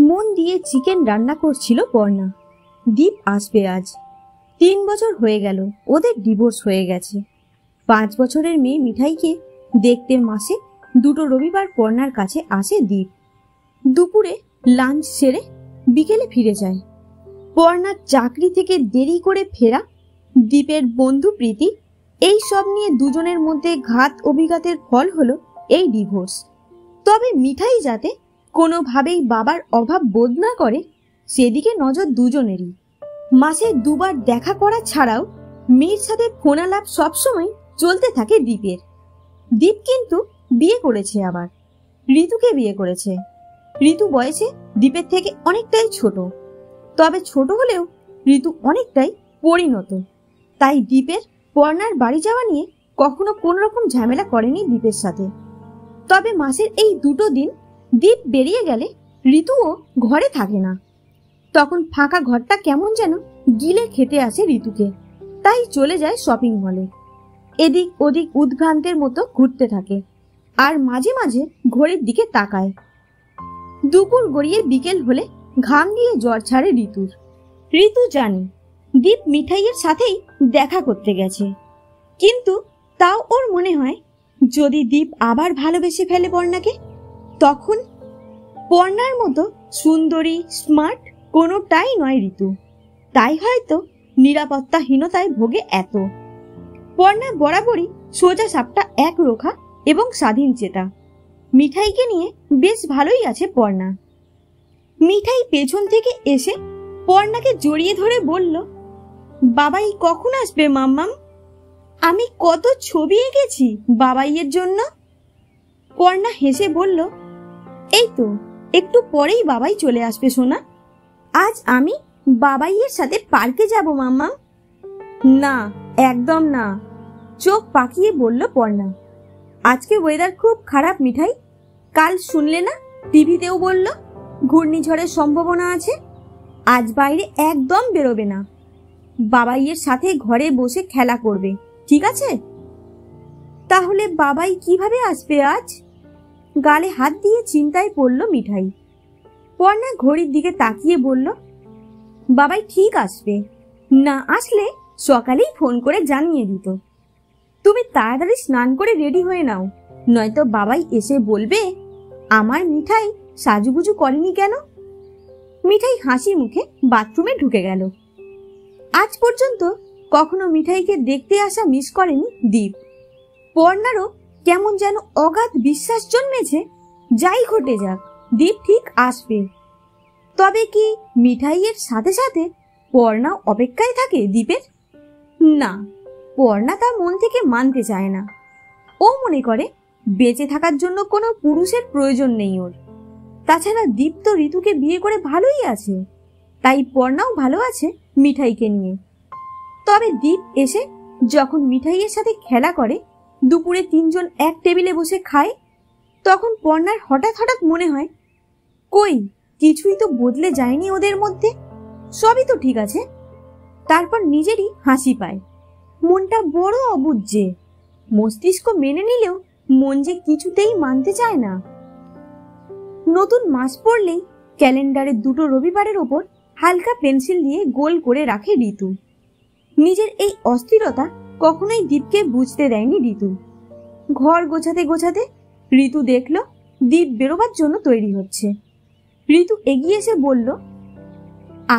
मन दिए चिकेन रान्ना करछिलो बर्णा। दीप आसबे आज। 3 বছর হয়ে গেল ওদের ডিভোর্স হয়ে গেছে। 5 বছরের মেয়ে মিঠাইকে দেখতে মাসে দুটো রবিবার বর্ণার কাছে আসে দীপ। দুপুরে লাঞ্চ সেরে বিকেলে ফিরে যায়। বর্ণার চাকরি থেকে দেরি করে ফেরা, দীপের বন্ধু প্রীতি, এই সব নিয়ে দুজনের মধ্যে ঘাত অভিঘাতের ফল হলো এই ডিভোর্স। তবে মিঠাই যাতে কোনোভাবেই বাবার অভাব বোধ না করে সেদিকে নজর দুজনেরই। মাসে 2 বার দেখা করা ছাড়াও মেয়ের সাথে ফোনালাপ সবসময় চলতে থাকে দীপের। দীপ কিন্তু বিয়ে করেছে, আবার ঋতুকে বিয়ে করেছে। ঋতু বয়সে দীপের থেকে অনেকটাই ছোট, তবে ছোট হলেও ঋতু অনেকটাই পরিণত। তাই দীপের বর্ণার বাড়ি যাওয়া নিয়ে কখনো কোনো রকম ঝামেলা করেনি দীপের সাথে। তবে মাসের এই 2 দিন দীপ বেরিয়ে গেলে ঋতুও ঘরে থাকে না। তখন ফাঁকা ঘরটা কেমন যেন গিলে খেতে আসে ঋতুকে। তাই চলে যায় শপিং মলে, এদিক ওদিক উদ্ভ্রান্তের মতো ঘুরতে থাকে আর মাঝে মাঝে ঘড়ির দিকে তাকায়। দুপুর গড়িয়ে বিকেল হলে ঘাম দিয়ে জ্বর ছাড়ে ঋতুর। ঋতু জানে দীপ মিঠাইয়ের সাথেই দেখা করতে গেছে, কিন্তু তাও ওর মনে হয় যদি দীপ আবার ভালোবেসে ফেলে বর্ণাকে, তখন বর্ণার মতো সুন্দরী স্মার্ট কোনোটাই নয় ঋতু। তাই হয়তো নিরাপত্তাহীনতায় ভোগে এত। বর্ণা বরাবরই সোজা সাপটা এক রোখা এবং স্বাধীন চেতা। মিঠাইকে নিয়ে বেশ ভালোই আছে বর্ণা। মিঠাই পেছন থেকে এসে বর্ণাকে জড়িয়ে ধরে বলল, বাবাই কখন আসবে মাম্মাম? আমি কত ছবি এঁকেছি বাবাইয়ের জন্য। বর্ণা হেসে বলল, এই তো একটু পরেই বাবাই চলে আসবে সোনা। আজ আমি বাবাইয়ের সাথে পার্কে যাব মাম্মাম। না একদম না, চোখ পাকিয়ে বলল বর্ণা। আজকে ওয়েদার খুব খারাপ মিঠাই, কাল শুনলে না টিভিতেও বলল ঘূর্ণিঝড়ের সম্ভাবনা আছে, আজ বাইরে একদম বেরোবে না, বাবাইয়ের সাথে ঘরে বসে খেলা করবে, ঠিক আছে? তাহলে বাবাই কিভাবে আসবে আজ? গালে হাত দিয়ে চিন্তায় পড়ল মিঠাই। বর্ণা ঘড়ির দিকে তাকিয়ে বলল, বাবাই ঠিক আসবে, না আসলে সকালেই ফোন করে জানিয়ে দিত। তুমি তাড়াতাড়ি স্নান করে রেডি হয়ে নাও, নয়তো বাবাই এসে বলবে আমার মিঠাই সাজুগুজু করেনি কেন। মিঠাই হাসি মুখে বাথরুমে ঢুকে গেল। আজ পর্যন্ত কখনো মিঠাইকে দেখতে আসা মিস করেনি দীপ। বর্ণারও কেমন যেন অগাধ বিশ্বাস জন্মেছে যাই ঘটে যাক দীপ ঠিক আসবে। তবে কি মিঠাইয়ের সাথে সাথে বর্ণা অপেক্ষায় থাকে দীপের? না, বর্ণা তা মন থেকে মানতে চায় না। ও মনে করে বেঁচে থাকার জন্য কোনো পুরুষের প্রয়োজন নেই ওর। তাছাড়া দীপ তো ঋতুকে বিয়ে করে ভালোই আছে, তাই বর্ণাও ভালো আছে মিঠাইকে নিয়ে। তবে দীপ এসে যখন মিঠাইয়ের সাথে খেলা করে, দুপুরে 3 জন এক টেবিলে বসে খায়, তখন বর্ণার হঠাৎ হঠাৎ মনে হয় কই কিছুই তো বদলে যায়নি ওদের মধ্যে, সবই তো ঠিক আছে। তারপর নিজেরই হাসি পায়। মনটা বড় অবুঝ যে, মস্তিষ্ক মেনে নিলেও মন যে কিছুতেই মানতে চায় না। নতুন মাস পড়লেই ক্যালেন্ডারে 2 রবিবারের ওপর হালকা পেন্সিল দিয়ে গোল করে রাখে ঋতু। নিজের এই অস্থিরতা কখনোই দীপকে বুঝতে দেয়নি ঋতু। ঘর গোছাতে গোছাতে ঋতু দেখল দীপ বেরোবার জন্য তৈরি হচ্ছে। ঋতু এগিয়ে এসে বলল,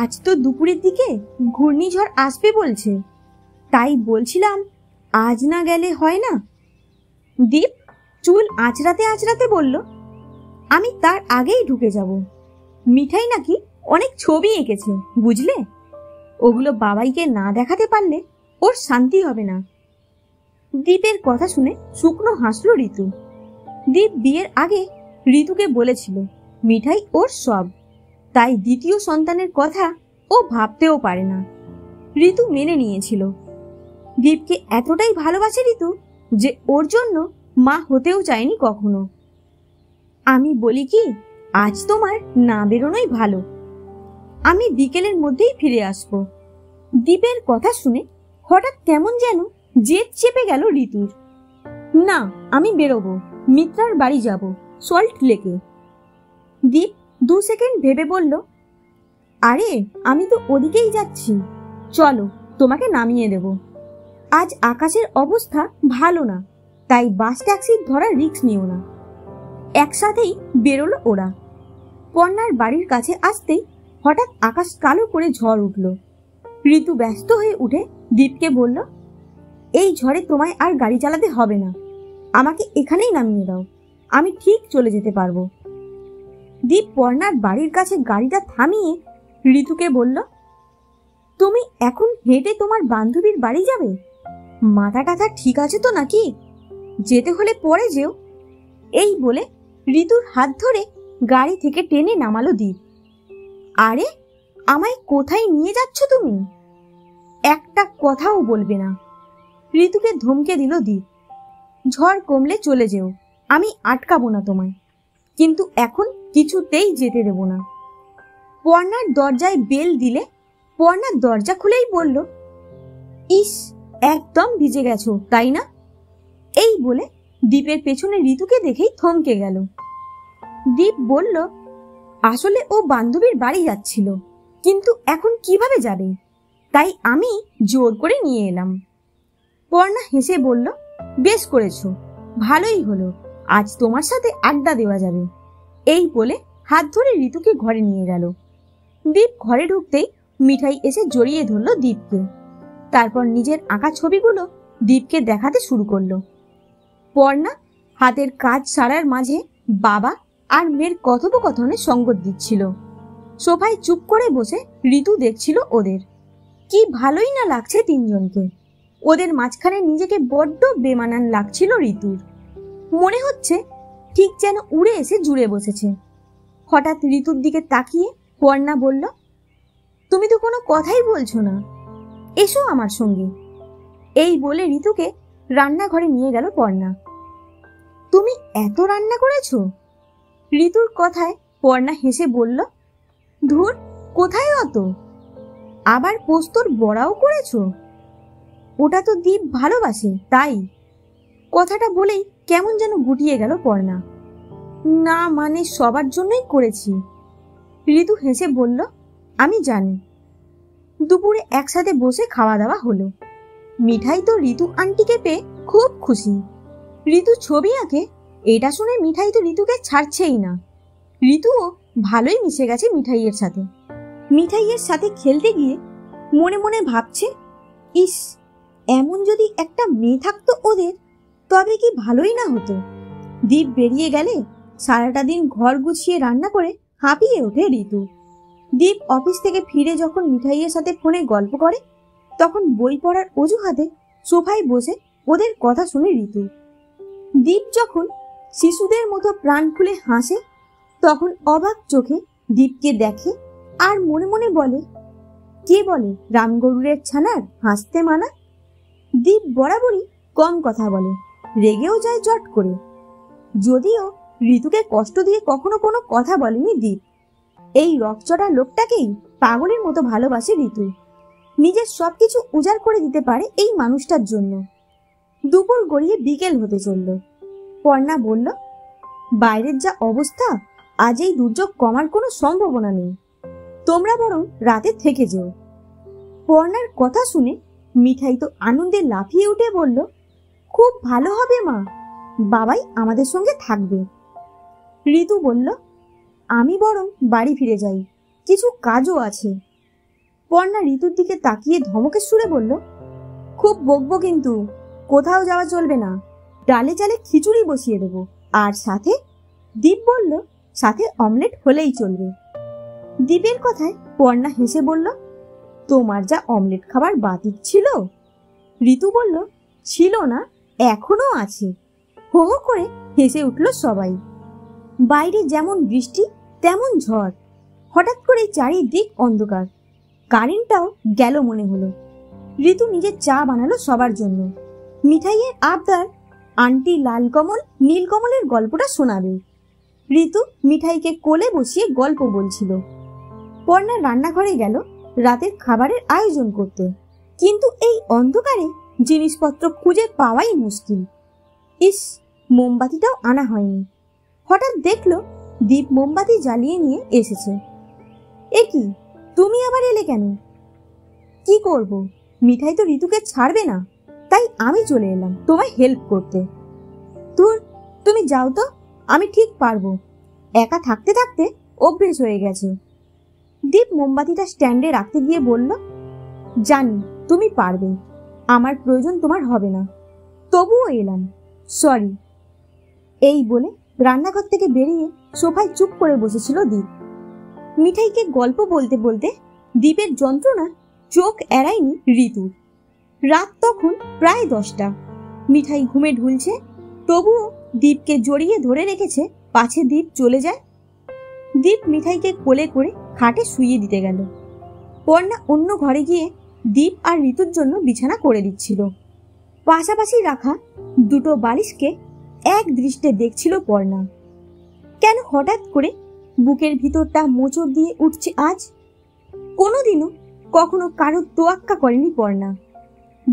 আজ তো দুপুরের দিকে ঘূর্ণিঝড় আসবে বলছে, তাই বলছিলাম আজ না গেলে হয় না। দীপ চুল আঁচড়াতে আঁচড়াতে বলল, আমি তার আগেই ঢুকে যাব। মিঠাই নাকি অনেক ছবি এঁকেছে বুঝলে, ওগুলো বাবাইকে না দেখাতে পারলে ওর শান্তি হবে না। দীপের কথা শুনে শুকনো হাসল ঋতু। দীপ বিয়ের আগে ঋতুকে বলেছিল মিঠাই ওর সব, তাই দ্বিতীয় সন্তানের কথা ও ভাবতেও পারে না। ঋতু মেনে নিয়েছিল। দীপকে এতটাই ভালোবাসে ঋতু যে ওর জন্য মা হতেও চায়নি কখনো। আমি বলি কি, আজ তোমার না বেরোনোই ভালো, আমি বিকেলের মধ্যেই ফিরে আসব। দীপের কথা শুনে হঠাৎ কেমন যেন জেদ চেপে গেল ঋতুর। না, আমি বেরোবো, মিত্রার বাড়ি যাব সল্ট লেকে। দীপ दो सेकेंड भेबे बोललो, আরে আমি তো ওদিকেই যাচ্ছি, চলো তোমাকে নামিয়ে দেব। আজ আকাশের অবস্থা ভালো না, তাই বাস ট্যাক্সি ধরার রিস্ক নিও না। একসাথেই বেরোলো ওরা। পর্ণার বাড়ির কাছে আসতেই হঠাৎ আকাশ কালো করে ঝড় উঠল। ঋতু ব্যস্ত হয়ে উঠে দীপকে বলল, এই ঝড়ে তোমায় আর গাড়ি চালাতে হবে না, আমাকে এখানেই নামিয়ে দাও, আমি ঠিক চলে যেতে পারবো। দীপ পর্ণার বাড়ির কাছে গাড়িটা থামিয়ে ঋতুকে বলল, তুমি এখন হেঁটে তোমার বান্ধবীর বাড়ি যাবে? মাথা টাথা ঠিক আছে তো নাকি? যেতে হলে পরে যেও। এই বলে ঋতুর হাত ধরে গাড়ি থেকে টেনে নামালো দীপ। আরে আমায় কোথায় নিয়ে যাচ্ছ তুমি? একটা কথাও বলবে না, ঋতুকে ধমকে দিল দীপ। ঝড় কমলে চলে যেও, আমি আটকাবো না তোমায়, কিন্তু এখন কিছুতেই যেতে দেব না। পর্ণার দরজায় বেল দিলে পর্ণার দরজা খুলেই বলল, ইস একদম ভিজে গেছো তাই না? এই বলে দীপের পেছনে ঋতুকে দেখেই থমকে গেল। দীপ বলল, আসলে ও বান্ধবীর বাড়ি যাচ্ছিল, কিন্তু এখন কিভাবে যাবে, তাই আমি জোর করে নিয়ে এলাম। পর্ণা হেসে বলল, বেশ করেছো, ভালোই হলো, আজ তোমার সাথে আড্ডা দেওয়া যাবে। এই বলে হাত ধরে ঋতুকে ঘরে নিয়ে গেল। দীপ ঘরে ঢুকতেই মিঠাই এসে জড়িয়ে ধরল দীপকে। তারপর নিজের আঁকা ছবিগুলো দীপকে দেখাতে শুরু করলো। পর্ণা হাতের কাজ সারার মাঝে বাবা আর মেয়ের কথোপকথনে সঙ্গত দিচ্ছিল। সোফায় চুপ করে বসে ঋতু দেখছিল ওদের। কি ভালোই না লাগছে তিনজনকে। ওদের মাঝখানে নিজেকে বড্ড বেমানান লাগছিল ঋতুর। মনে হচ্ছে ঠিক যেন উড়ে এসে জুড়ে বসেছে। হঠাৎ ঋতুর দিকে তাকিয়ে পর্ণা বলল, তুমি তো কোনো কথাই বলছো না, এসো আমার সঙ্গে। এই বলে ঋতুকে রান্নাঘরে নিয়ে গেল পর্ণা। তুমি এত রান্না করেছো? ঋতুর কথায় পর্ণা হেসে বলল, ধুর কোথায় অত, আবার পোস্তর বড়াও করেছো? ওটা তো দীপ ভালোবাসে তাই। কথাটা বলেই কেমন যেন গুটিয়ে গেল পর্ণা। না মানে সবার জন্যই করেছি। ঋতু হেসে বলল, আমি জানি। দুপুরে একসাথে বসে খাওয়া দাওয়া হলো। মিঠাই তো ঋতু আন্টিকে পেয়ে খুব খুশি। ঋতু ছবি আঁকে এটা শুনে মিঠাই তো ঋতুকে ছাড়ছেই না। ঋতুও ভালোই মিশে গেছে মিঠাইয়ের সাথে। মিঠাইয়ের সাথে খেলতে গিয়ে মনে মনে ভাবছে, ইস এমন যদি একটা মেয়ে থাকতো ওদের, তবে কি ভালোই না হতো। দীপ বেরিয়ে গেলে সারাটা দিন ঘর গুছিয়ে রান্না করে হাঁপিয়ে ওঠে ঋতু। দীপ অফিস থেকে ফিরে যখন মিঠাইয়ের সাথে ফোনে গল্প করে, তখন বই পড়ার অজুহাতে সোফায় বসে ওদের কথা শুনে ঋতু। দীপ যখন শিশুদের মতো প্রাণ খুলে হাসে, তখন অবাক চোখে দীপকে দেখে আর মনে মনে বলে, কে বলে রামগরুরের ছানার হাসতে মানা। দীপ বরাবরই কম কথা বলে, রেগেও যায় জট করে। যদিও ঋতুকে কষ্ট দিয়ে কখনো কোনো কথা বলেনি দীপ। এই রকচটা লোকটাকেই পাগলের মতো ভালোবাসে ঋতু। নিজের সবকিছু উজাড় করে দিতে পারে এই মানুষটার জন্য। দুপুর গড়িয়ে বিকেল হতে চলল। পর্ণা বলল, বাইরের যা অবস্থা, আজ এই দুর্যোগ কমার কোনো সম্ভাবনা নেই, তোমরা বরং রাতে থেকে যেও। পর্ণার কথা শুনে মিঠাই তো আনন্দে লাফিয়ে উঠে বলল, খুব ভালো হবে মা, বাবাই আমাদের সঙ্গে থাকবে। ঋতু বলল, আমি বরং বাড়ি ফিরে যাই, কিছু কাজও আছে। পর্ণা ঋতুর দিকে তাকিয়ে ধমকের সুরে বলল, খুব বকবো কিন্তু, কোথাও যাওয়া চলবে না, ডালে চালে খিচুড়ি বসিয়ে দেবো। আর সাথে? দীপ বলল, সাথে অমলেট হলেই চলবে। দীপের কথায় পর্ণা হেসে বলল, তোমার যা অমলেট খাবার বাতিক ছিল। ঋতু বলল, ছিল না, এখনো আছে। হো হো করে হেসে উঠল সবাই। বাইরে যেমন বৃষ্টি তেমন ঝড়। হঠাৎ করে চারিদিক অন্ধকার, কারেন্টটাও গেল মনে হলো। ঋতু নিজে চা বানালো সবার জন্য। মিঠাইয়ের আবদার আন্টি লালকমল নীলকমলের গল্পটা শোনাবে। ঋতু মিঠাইকে কোলে বসিয়ে গল্প বলছিল। পর্ণা রান্নাঘরে গেল রাতের খাবারের আয়োজন করতে, কিন্তু এই অন্ধকারে জিনিসপত্র খুঁজে পাওয়াই মুশকিল। ইস মোমবাতিটাও আনা হয়নি। হঠাৎ দেখলো दीप मोमबाती जालिए निये एसेछे। एकी तुमी आबार एले केन? कि करब, मिठाई तो ऋतुके छाड़बे ना, ताई आमी चले एलाम तोमाय हेल्प करते। दूर तुमी जाओ तो, आमी ठीक पारबो, एका थाकते थाकते अभ्यास हये गेछे। दीप मोमबातीटा स्टैंडे राखते गिये बोललो, जानी तुमी पारबे, आमार प्रयोजन तोमार होबे ना, तबुओ एलाम, सरि। एई बोले रान्नाघर थेके बेरिये सोफाय चुप करे बसेछिलो दीप। मिठाईके गल्प बोलते बोलते दीपेर जंत्रणा चोख एड़ायनि ऋतु। रात तखन प्राय 10टा। मिठाई घुमे ढुलछे, तबुओ दीपके जड़िये धरे रेखेछे। पाछे दीप चले जाय। दीप मिठाईके कोले करे खाटे शुइये दिते गेल। पन्ना अन्य घरे गिये दीप आर ऋतुर जन्य बिछाना करे दिच्छिलो। पाशापाशि राखा दुटो बालिशके एक दृष्टिते देखछिलो पन्ना। কেন হঠাৎ করে বুকের ভিতরটা মোচড় দিয়ে উঠছে আজ? কোনোদিনও কখনো কারো তোয়াক্কা করেনি পর্ণা।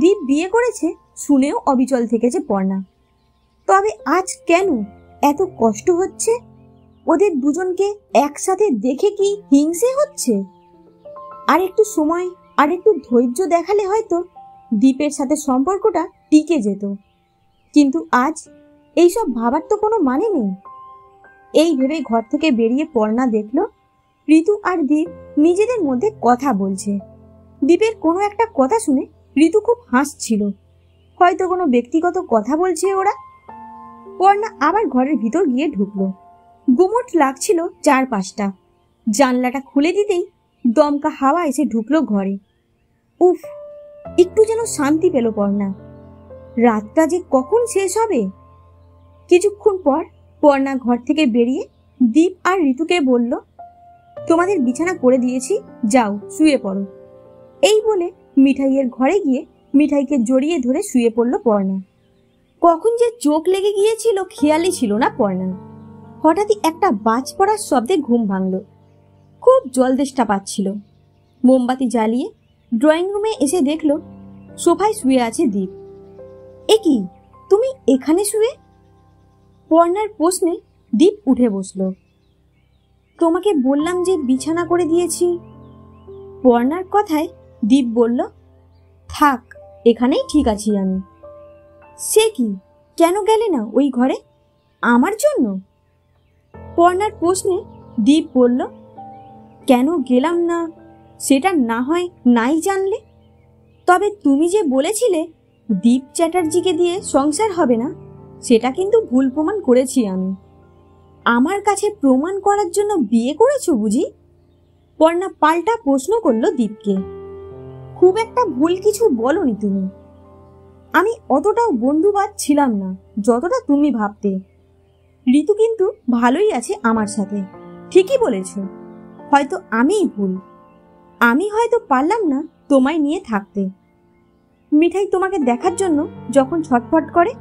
দীপ বিয়ে করেছে শুনেও অবিচল থেকেছে পর্ণা। তবে আজ কেন এত কষ্ট হচ্ছে? ওদের দুজনকে একসাথে দেখে কি হিংসে হচ্ছে? আর একটু সময়, আর একটু ধৈর্য দেখালে হয়তো দীপের সাথে সম্পর্কটা টিকে যেত। কিন্তু আজ এইসব ভাবার তো কোনো মানে নেই। এই ভেবে ঘর থেকে বেরিয়ে পর্ণা দেখলো ঋতু আর দীপ নিজেদের মধ্যে কথা বলছে। দীপের কোনো একটা কথা শুনে ঋতু খুব হাসছিল। হয়তো কোনো ব্যক্তিগত কথা বলছে ওরা। পর্ণা আবার ঘরের ভিতর গিয়ে ঢুকলো। গুমোট লাগছিল চারপাশটা। জানলাটা খুলে দিতেই দমকা হাওয়া এসে ঢুকলো ঘরে। উফ, একটু যেন শান্তি পেল পর্ণা। রাতটা যে কখন শেষ হবে। কিছুক্ষণ পর পর্ণা ঘর থেকে বেরিয়ে দীপ আর ঋতুকে বলল, তোমাদের বিছানা করে দিয়েছি, যাও শুয়ে পড়ো। এই বলে মিঠাইয়ের ঘরে গিয়ে মিঠাইকে জড়িয়ে ধরে শুয়ে পড়ল পর্ণা। কখন যে চোখ লেগে গিয়েছিল খেয়ালই ছিল না পর্ণা। হঠাৎই একটা বাজ পড়ার শব্দে ঘুম ভাঙল। খুব জলদেষ্টা পাচ্ছিল। মোমবাতি জ্বালিয়ে ড্রয়িং রুমে এসে দেখল সোফায় শুয়ে আছে দীপ। এ কি, তুমি এখানে শুয়ে? পর্ণার প্রশ্নে দীপ উঠে বসল। তোমাকে বললাম যে বিছানা করে দিয়েছি। পর্ণার কথায় দীপ বলল, থাক, এখানেই ঠিক আছি আমি। সে কি, কেন গেলে না ওই ঘরে আমার জন্য? পর্ণার প্রশ্নে দীপ বলল, কেন গেলাম না সেটা না হয় নাই জানলে। তবে তুমি যে বলেছিলে দীপ চ্যাটার্জিকে দিয়ে সংসার হবে না, সেটা কিন্তু ভুল প্রমাণ করেছি আমি। আমার কাছে প্রমাণ করার জন্য বিয়ে করেছো বুঝি? পর্ণা পাল্টা প্রশ্ন করলো দীপকে। খুব একটা ভুল কিছু বলনি তুমি। আমি অতটাও বন্ধুবাদ ছিলাম না যতটা তুমি ভাবতে। ঋতু কিন্তু ভালোই আছে আমার সাথে। ঠিকই বলেছো, হয়তো আমিই ভুল। আমি হয়তো পারলাম না তোমায় নিয়ে থাকতে। মিঠাই তোমাকে দেখার জন্য যখন ছটফট করে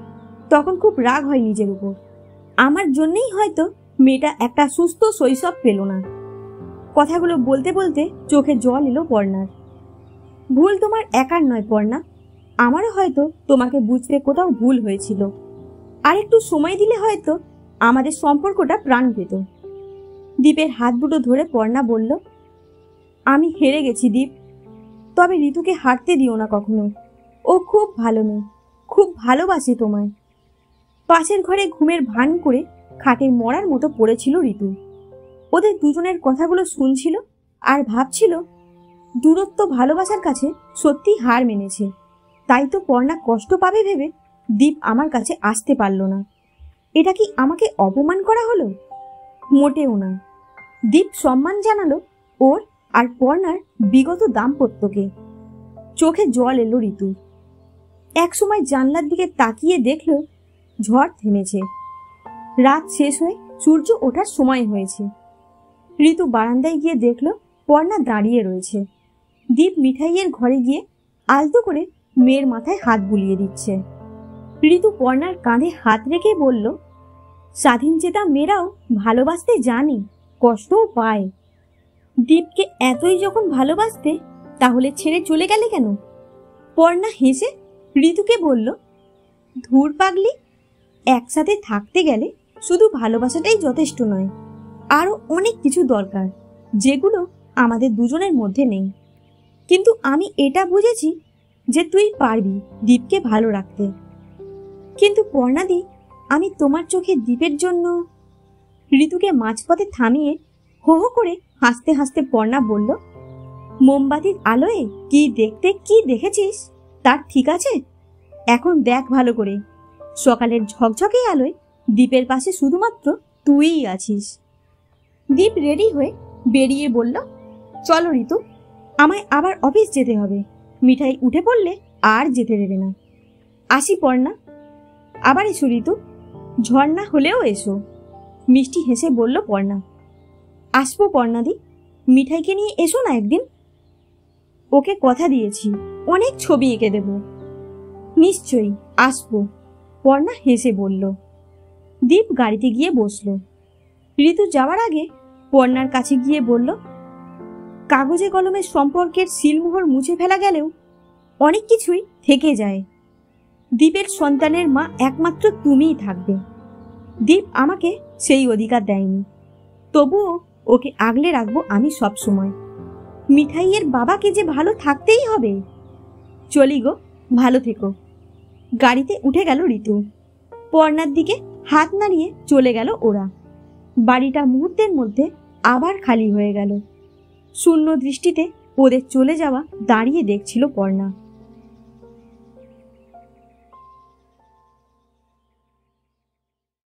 তখন খুব রাগ হয় নিজের উপর। আমার জন্যেই হয়তো মেয়েটা একটা সুস্থ শৈশব পেল না। কথাগুলো বলতে বলতে চোখে জল এলো পর্ণার। ভুল তোমার একার নয় পর্ণা, আমারও হয়তো তোমাকে বুঝতে কোথাও ভুল হয়েছিল। আর একটু সময় দিলে হয়তো আমাদের সম্পর্কটা প্রাণ পেত। দীপের হাত দুটো ধরে পর্ণা বলল, আমি হেরে গেছি দীপ, তবে ঋতুকে হারতে দিও না কখনো। ও খুব ভালো মেয়ে, খুব ভালোবাসে তোমায়। পাশের ঘরে ঘুমের ভান করে খাটে মরার মতো পড়েছিল ঋতু। ওদের দুজনের কথাগুলো শুনছিল আর ভাবছিল দূরত্ব ভালোবাসার কাছে সত্যি হার মেনেছে। তাই তো পর্ণা কষ্ট পাবে ভেবে দীপ আমার কাছে আসতে পারল না। এটা কি আমাকে অপমান করা হলো? মোটেও না। দীপ সম্মান জানালো ওর আর পর্ণার বিগত দাম্পত্যকে। চোখে জল এলো ঋতু। একসময় জানলার দিকে তাকিয়ে দেখল ঝড় থেমেছে। রাত শেষ হয়ে সূর্য ওঠার সময় হয়েছে। ঋতু বারান্দায় গিয়ে দেখল পর্ণা দাঁড়িয়ে রয়েছে। দীপ মিঠাইয়ের ঘরে গিয়ে আলতো করে মেয়ের মাথায় হাত বুলিয়ে দিচ্ছে। ঋতু পর্ণার কাঁধে হাত রেখে বলল, স্বাধীন চেতা মেয়েরাও ভালোবাসতে জানে, কষ্টও পায়। দীপকে এতই যখন ভালোবাসতে, তাহলে ছেড়ে চলে গেলে কেন? পর্ণা হেসে ঋতুকে বলল, ধুর পাগলি, একসাথে থাকতে গেলে শুধু ভালোবাসাটাই যথেষ্ট নয়, আরও অনেক কিছু দরকার যেগুলো আমাদের দুজনের মধ্যে নেই। কিন্তু আমি এটা বুঝেছি যে তুই পারবি দীপকে ভালো রাখতে। কিন্তু পর্ণাদি, আমি তোমার চোখে দীপের জন্য। ঋতুকে মাঝপথে থামিয়ে হো হো করে হাসতে হাসতে পর্ণা বলল, মোমবাতির আলোয় কি দেখতে কি দেখেছিস তার ঠিক আছে, এখন দেখ ভালো করে। সকালের ঝকঝকে আলোয় দীপের পাশে শুধুমাত্র তুইই আছিস। দীপ রেডি হয়ে বেরিয়ে বলল, চলো ঋতু, আমায় আবার অফিস যেতে হবে। মিঠাই উঠে পড়লে আর যেতে দেবে না। আসি পর্ণা, আবার এসো ঋতু, ঝড় না হলেও এসো। মিষ্টি হেসে বলল পর্ণা। আসবো পর্ণাদি, মিঠাইকে নিয়ে এসো না একদিন। ওকে কথা দিয়েছি অনেক ছবি এঁকে দেব। নিশ্চয়ই আসবো, পর্ণা হেসে বলল। দীপ গাড়িতে গিয়ে বসল। ঋতু যাওয়ার আগে পর্ণার কাছে গিয়ে বলল, কাগজে কলমের সম্পর্কের সিলমোহর মুছে ফেলা গেলেও অনেক কিছুই থেকে যায়। দীপের সন্তানের মা একমাত্র তুমিই থাকবে। দীপ আমাকে সেই অধিকার দেয়নি, তবুও ওকে আগলে রাখবো আমি সব সময়। মিঠাইয়ের বাবাকে যে ভালো থাকতেই হবে। চলি গো, ভালো থেকো। গাড়িতে উঠে গেল ঋতু। পর্ণার দিকে হাত নাড়িয়ে চলে গেল ওরা। বাড়িটা মুহূর্তের মধ্যে আবার খালি হয়ে গেল। শূন্য দৃষ্টিতে ওদের চলে যাওয়া দাঁড়িয়ে দেখছিল পর্ণা।